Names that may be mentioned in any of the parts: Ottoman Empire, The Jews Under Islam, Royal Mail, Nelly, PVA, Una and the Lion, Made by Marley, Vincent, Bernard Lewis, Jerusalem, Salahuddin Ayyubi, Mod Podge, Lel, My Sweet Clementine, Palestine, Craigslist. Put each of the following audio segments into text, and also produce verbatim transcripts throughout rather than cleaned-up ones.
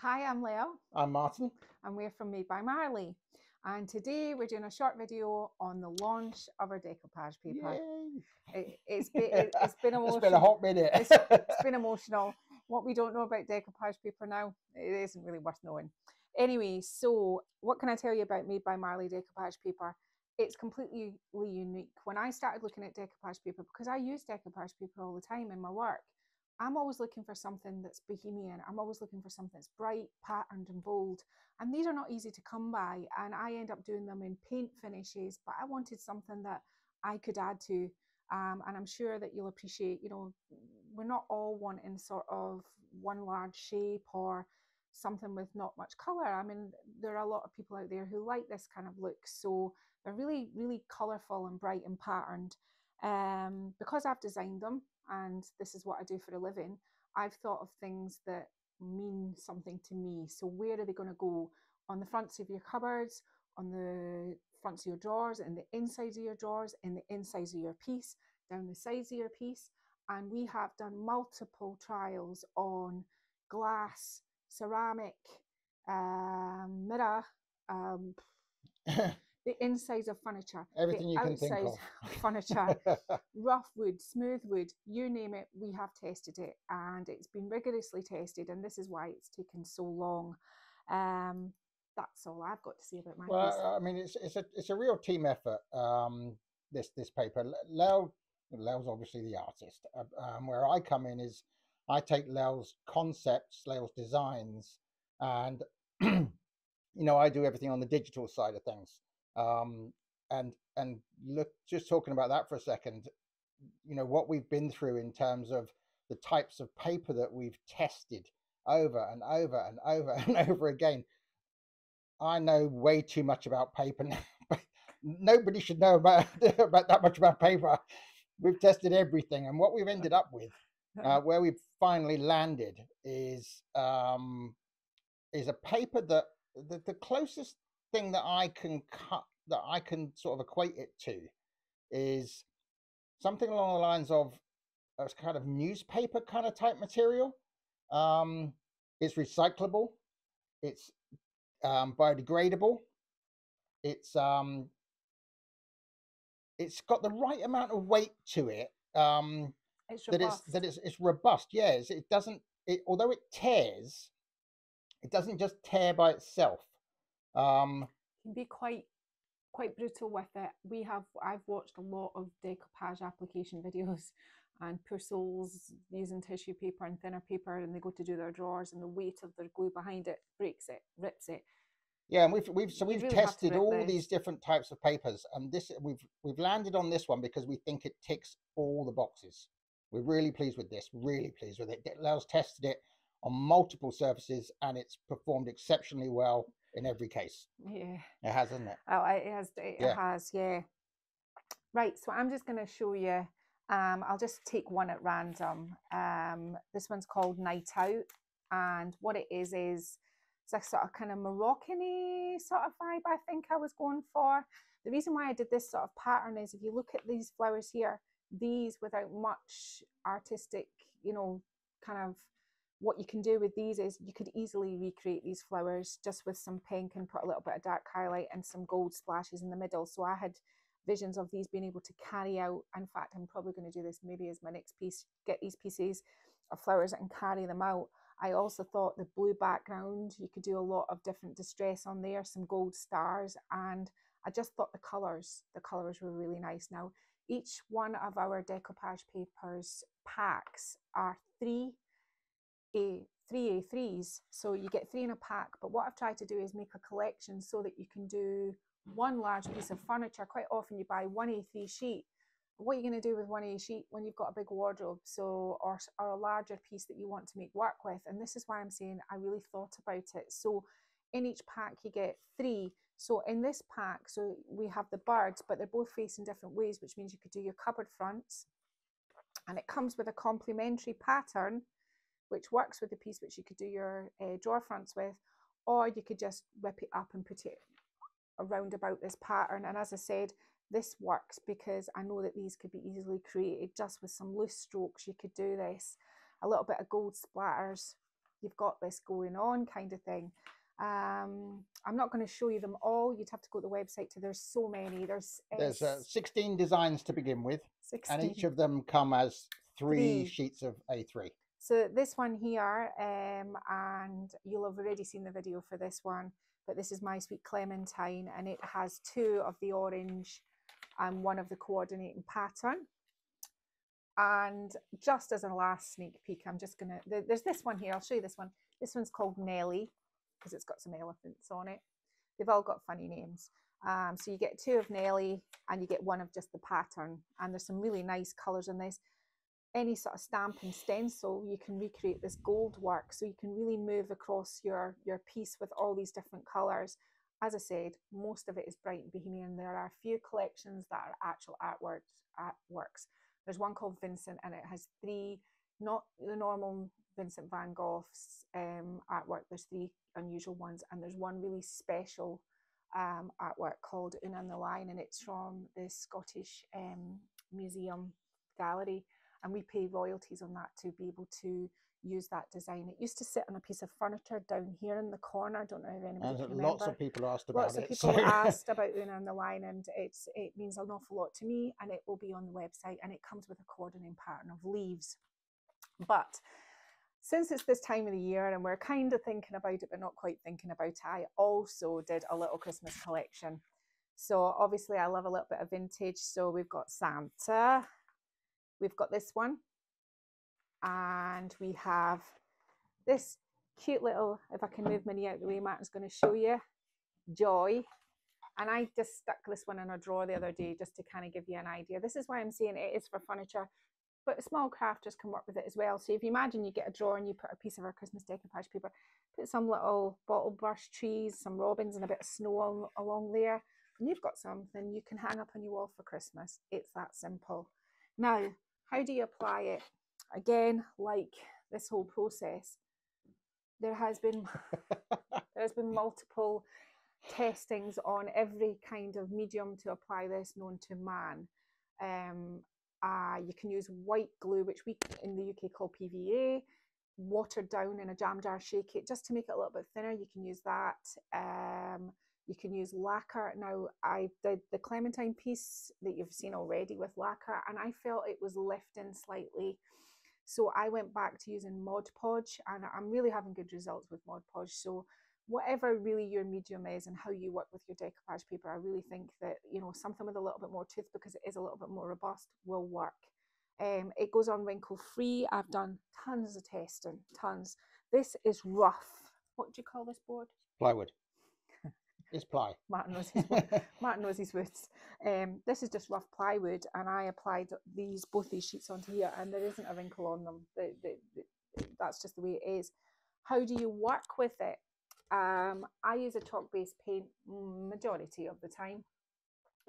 Hi, I'm Leo. I'm Martin. And we're from Made by Marley. And today we're doing a short video on the launch of our decoupage paper. It, it's, been, it, it's been emotional. It's been a hot minute. it's, it's been emotional. What we don't know about decoupage paper now, it isn't really worth knowing. Anyway, so what can I tell you about Made by Marley decoupage paper? It's completely unique. When I started looking at decoupage paper, because I use decoupage paper all the time in my work, I'm always looking for something that's bohemian. I'm always looking for something that's bright, patterned and bold. And these are not easy to come by. And I end up doing them in paint finishes, but I wanted something that I could add to. Um, and I'm sure that you'll appreciate, you know, we're not all wanting sort of one large shape or something with not much colour. I mean, there are a lot of people out there who like this kind of look. So they're really, really colourful and bright and patterned. Um, because I've designed them, and this is what I do for a living, I've thought of things that mean something to me. So where are they going to go? On the fronts of your cupboards, on the fronts of your drawers, and the insides of your drawers, and the insides of your piece, down the sides of your piece. And we have done multiple trials on glass, ceramic, um, mirror, um, the insides of furniture, everything you can think of, of furniture, rough wood, smooth wood, you name it, we have tested it, and it's been rigorously tested, and this is why it's taken so long. Um, that's all I've got to say about my piece. Well, I mean, it's it's a it's a real team effort. Um, this this paper, Lel, Lel's obviously the artist. Um, where I come in is, I take Lel's concepts, Lel's designs, and you know, I do everything on the digital side of things. Um, and and look, just talking about that for a second, you know, what we've been through in terms of the types of paper that we've tested over and over and over and over again. I know way too much about paper now, but nobody should know about, about that much about paper. We've tested everything, and what we've ended up with, uh, where we've finally landed, is um, is a paper that the, the closest thing that I can cut, that I can sort of equate it to, is something along the lines of a kind of newspaper kind of type material. Um, it's recyclable, it's um, biodegradable, it's um, it's got the right amount of weight to it. Um, it's that it's that it's it's robust. Yes, yeah, it doesn't. It, although it tears, it doesn't just tear by itself. Um can be quite quite brutal with it. We have I've watched a lot of decoupage application videos, and poor souls using tissue paper and thinner paper, and they go to do their drawers, and the weight of their glue behind it breaks it, rips it. Yeah, and we've we've so we've really tested all this. these different types of papers, and this we've we've landed on this one because we think it ticks all the boxes. We're really pleased with this, really pleased with it. Lel's tested it on multiple surfaces, and it's performed exceptionally well in every case. Yeah, it has, isn't it? Oh, it has. It yeah. has. Yeah. Right. So I'm just going to show you. Um, I'll just take one at random. Um, this one's called Night Out, and what it is is it's a sort of kind of Moroccan-y sort of vibe. I think I was going for. The reason why I did this sort of pattern is if you look at these flowers here, these without much artistic, you know, kind of. What you can do with these is you could easily recreate these flowers just with some pink and put a little bit of dark highlight and some gold splashes in the middle. So I had visions of these being able to carry out. In fact, I'm probably going to do this maybe as my next piece, get these pieces of flowers and carry them out. I also thought the blue background, you could do a lot of different distress on there, some gold stars. And I just thought the colours, the colours were really nice. Now, each one of our decoupage papers packs are three A, three A threes, so you get three in a pack, but what I've tried to do is make a collection so that you can do one large piece of furniture. Quite often you buy one A three sheet. What are you going to do with one A sheet when you've got a big wardrobe, so or, or a larger piece that you want to make work with? And this is why I'm saying I really thought about it. So in each pack you get three. So in this pack, so we have the birds, but they're both facing different ways, which means you could do your cupboard fronts, and it comes with a complementary pattern which works with the piece, which you could do your uh, drawer fronts with, or you could just whip it up and put it around about this pattern. And as I said, this works because I know that these could be easily created just with some loose strokes. You could do this, a little bit of gold splatters you've got this going on kind of thing. Um, I'm not going to show you them all. You'd have to go to the website to, there's so many. There's, uh, there's uh, sixteen designs to begin with, sixteen. And each of them come as three, three sheets of A three. So this one here, um, and you'll have already seen the video for this one, but this is My Sweet Clementine, and it has two of the orange and one of the coordinating pattern. And just as a last sneak peek, I'm just going to, there's this one here. I'll show you this one. This one's called Nelly, because it's got some elephants on it. They've all got funny names. Um, so you get two of Nelly and you get one of just the pattern. And there's some really nice colours in this. Any sort of stamp and stencil, you can recreate this gold work. So you can really move across your, your piece with all these different colours. As I said, most of it is bright and bohemian. There are a few collections that are actual artwork, artworks. There's one called Vincent, and it has three, not the normal Vincent van Gogh's um, artwork. There's three unusual ones, and there's one really special um, artwork called Una and the Lion, and it's from the Scottish um, Museum Gallery, and we pay royalties on that to be able to use that design. It used to sit on a piece of furniture down here in the corner. I don't know if anybody and can remember. Lots of people asked about lots it. Lots of people so. asked about Una and the Lion, and it's, it means an awful lot to me, and it will be on the website, and it comes with a coordinating pattern of leaves. But since it's this time of the year and we're kind of thinking about it but not quite thinking about it, I also did a little Christmas collection. So obviously I love a little bit of vintage. So we've got Santa, we've got this one, and we have this cute little, if I can move my knee out of the way, Martin's going to show you, Joy. And I just stuck this one in a drawer the other day just to kind of give you an idea. This is why I'm saying it is for furniture, but small crafters can work with it as well. So if you imagine you get a drawer and you put a piece of our Christmas decoupage paper, put some little bottle brush trees, some robins and a bit of snow on, along there, and you've got something you can hang up on your wall for Christmas. It's that simple. Now, how do you apply it? Again, like this whole process, there has been there has been multiple testings on every kind of medium to apply this known to man. Um, uh, you can use white glue, which we in the U K call P V A, watered down in a jam jar, shake it just to make it a little bit thinner. You can use that. Um, you can use lacquer. Now, I did the Clementine piece that you've seen already with lacquer, and I felt it was lifting slightly. So I went back to using Mod Podge, and I'm really having good results with Mod Podge. So whatever really your medium is and how you work with your decoupage paper, I really think that, you know, something with a little bit more tooth, because it is a little bit more robust, will work. Um, it goes on wrinkle free. I've done tons of testing, tons. This is rough. What do you call this board? Plywood. It's ply. Martin knows his, Martin knows his words. Um, this is just rough plywood, and I applied these, both these sheets onto here, and there isn't a wrinkle on them. The, the, the, that's just the way it is. How do you work with it? Um, I use a chalk-based paint majority of the time,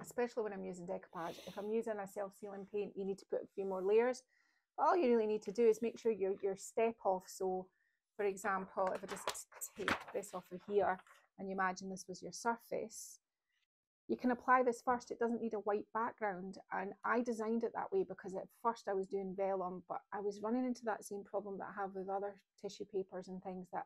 especially when I'm using decoupage. If I'm using a self-sealing paint, you need to put a few more layers. All you really need to do is make sure your, your step off. So, for example, if I just take this off of here, and you imagine this was your surface, you can apply this first. It doesn't need a white background, and I designed it that way because at first I was doing vellum, but I was running into that same problem that I have with other tissue papers and things, that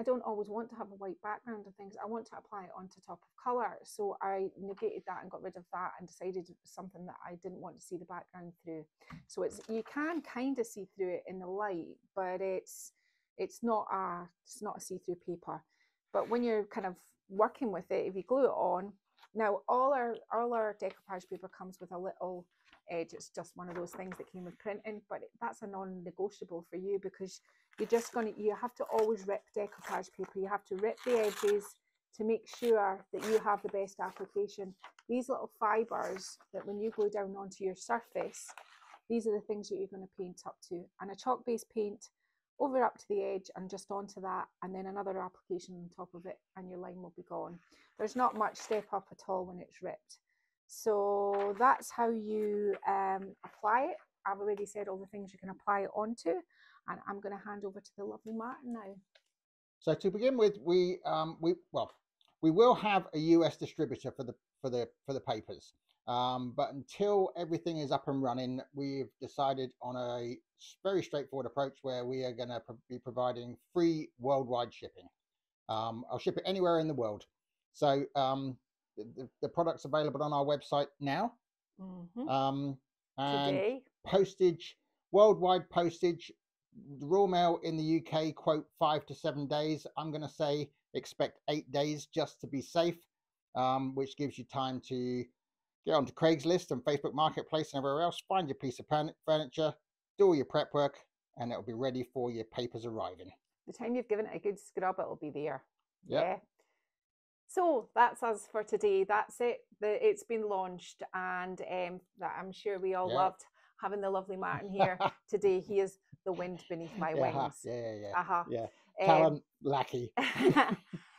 I don't always want to have a white background and things. I want to apply it onto top of colour, so I negated that and got rid of that and decided it was something that I didn't want to see the background through. So it's, you can kind of see through it in the light, but it's it's not a it's not a see-through paper. But when you're kind of working with it, if you glue it on, now all our all our decoupage paper comes with a little edge. It's just one of those things that came with printing, but that's a non-negotiable for you, because you're just going to, you have to always rip decoupage paper. You have to rip the edges to make sure that you have the best application. These little fibres that when you glue down onto your surface, these are the things that you're going to paint up to. And a chalk-based paint, over up to the edge and just onto that, and then another application on top of it, and your line will be gone. There's not much step up at all when it's ripped. So that's how you um, apply it. I've already said all the things you can apply it onto, and I'm going to hand over to the lovely Martin now. So to begin with, we um, we well, we will have a U S distributor for the for the for the papers. Um, but until everything is up and running, we've decided on a very straightforward approach where we are going to pro be providing free worldwide shipping. Um, I'll ship it anywhere in the world. So um, the, the product's available on our website now. Mm-hmm. um, and Today. Postage, worldwide postage, the Royal Mail in the U K quote five to seven days. I'm going to say expect eight days just to be safe, um, which gives you time to get onto Craigslist and Facebook Marketplace and everywhere else, find your piece of furniture, do all your prep work, and it'll be ready for your papers arriving. The time you've given it a good scrub, it'll be there. Yep. Yeah. So that's us for today. That's it. The, it's been launched, and um, that I'm sure we all yep. loved having the lovely Martin here today. He is the wind beneath my yeah, wings. Yeah, yeah, yeah. Uh-huh. yeah. Talent um, lackey.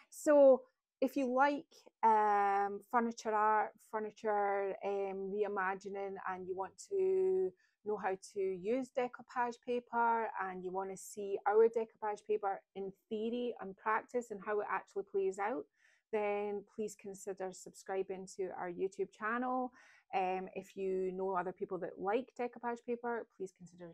So if you like um, furniture art, furniture um, reimagining, and you want to know how to use decoupage paper, and you want to see our decoupage paper in theory and practice and how it actually plays out, then please consider subscribing to our YouTube channel. Um, if you know other people that like decoupage paper, please consider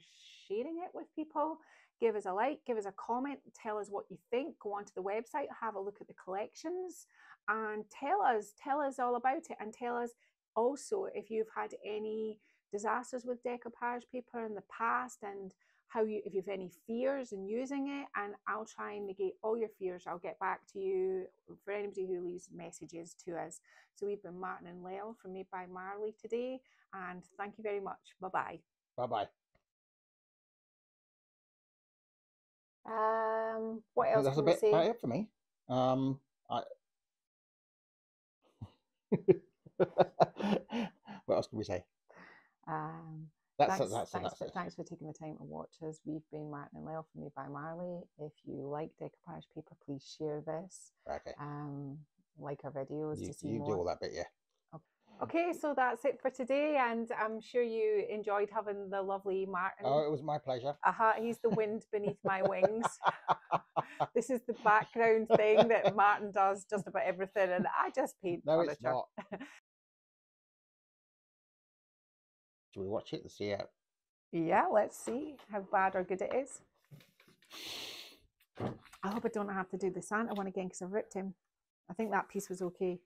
sharing it with people. Give us a like, give us a comment, tell us what you think, go onto the website, have a look at the collections, and tell us, tell us all about it. And tell us also if you've had any disasters with decoupage paper in the past, and how you, if you've any fears in using it, and I'll try and negate all your fears. I'll get back to you for anybody who leaves messages to us. So we've been Martin and Lel from Made by Marley today, and thank you very much. Bye-bye. Bye-bye. Um, what else? That's a bit about it for me. Um, I... What else can we say? Um, that's thanks, it, that's thanks, it, that's for, it. Thanks for taking the time to watch us. We've been Martin and Lel from Made by Marley. If you like decoupage paper, please share this. Okay. Um, like our videos you, to see you more. You do all that bit, yeah. Okay, so that's it for today, and I'm sure you enjoyed having the lovely Martin. Oh, it was my pleasure. Uh-huh, he's the wind beneath my wings. This is the background thing that Martin does just about everything, and I just paint no, furniture. It's not. Should we watch it and see it? Yeah, let's see how bad or good it is. I hope I don't have to do the Santa one again because I've ripped him. I think that piece was okay.